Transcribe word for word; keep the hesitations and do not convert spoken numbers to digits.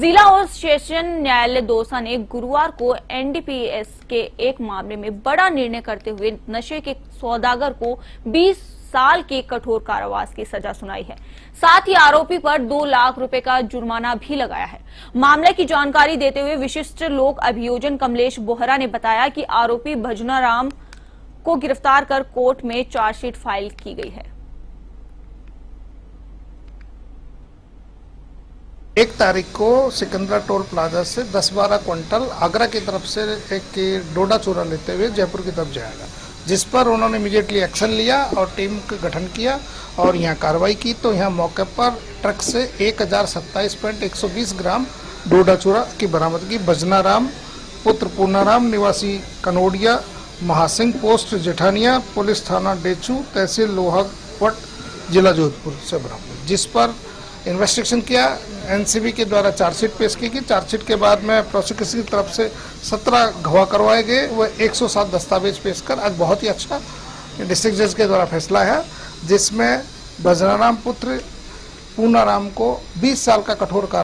जिला और सेशन न्यायालय दौसा ने गुरुवार को एनडीपीएस के एक मामले में बड़ा निर्णय करते हुए नशे के सौदागर को बीस साल के कठोर कारावास की सजा सुनाई है। साथ ही आरोपी पर दो लाख रुपए का जुर्माना भी लगाया है। मामले की जानकारी देते हुए विशिष्ट लोक अभियोजन कमलेश बोहरा ने बताया कि आरोपी भजनाराम को गिरफ्तार कर कोर्ट में चार्जशीट फाइल की गई है। एक तारीख को सिकंदरा टोल प्लाजा से दस बारह क्विंटल आगरा की तरफ से एक डोडा चूरा लेते हुए जयपुर की तरफ जाएगा, जिस पर उन्होंने इमीडिएटली एक्शन लिया और टीम का गठन किया और यहाँ कार्रवाई की। तो यहाँ मौके पर ट्रक से एक हजार सत्ताईस पॉइंट एक सौ बीस ग्राम डोडा चूरा की बरामदगी भजनाराम पुत्र पूर्णाराम निवासी कनोडिया महासिंह पोस्ट जेठानिया पुलिस थाना डेचू तहसील लोहावट जिला जोधपुर से बरामद, जिस पर इन्वेस्टिगेशन किया। एनसीबी के द्वारा चार्जशीट पेश की गई। चार्जशीट के बाद में प्रोसिक्यूशन की तरफ से सत्रह गवाह करवाए गए। वह एक सौ सात दस्तावेज पेश कर आज बहुत ही अच्छा डिस्ट्रिक्ट जज के द्वारा फैसला है, जिसमें भजनाराम पुत्र पूर्णाराम को बीस साल का कठोर